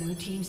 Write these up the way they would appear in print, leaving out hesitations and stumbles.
Blue Team's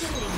Killing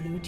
Blue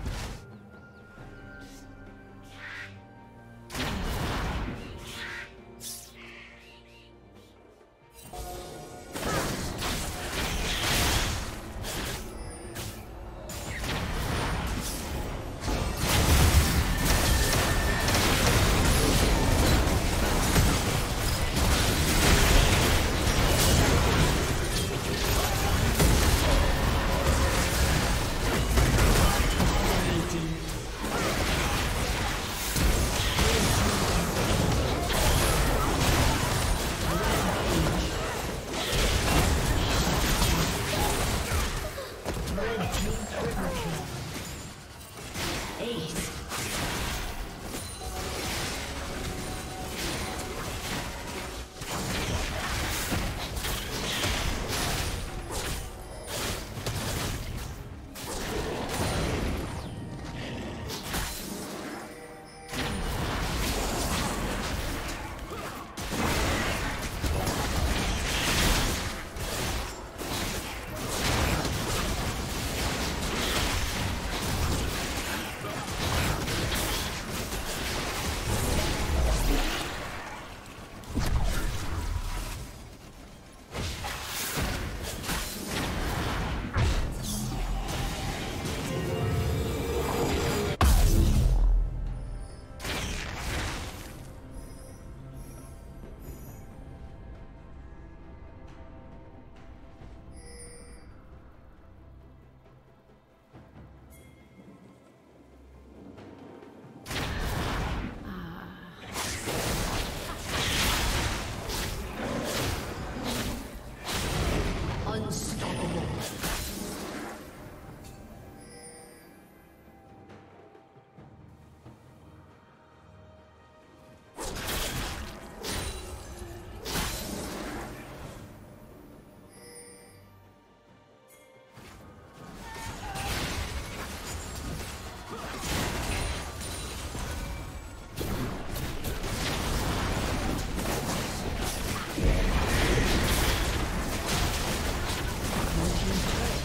team's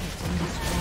turret has been destroyed.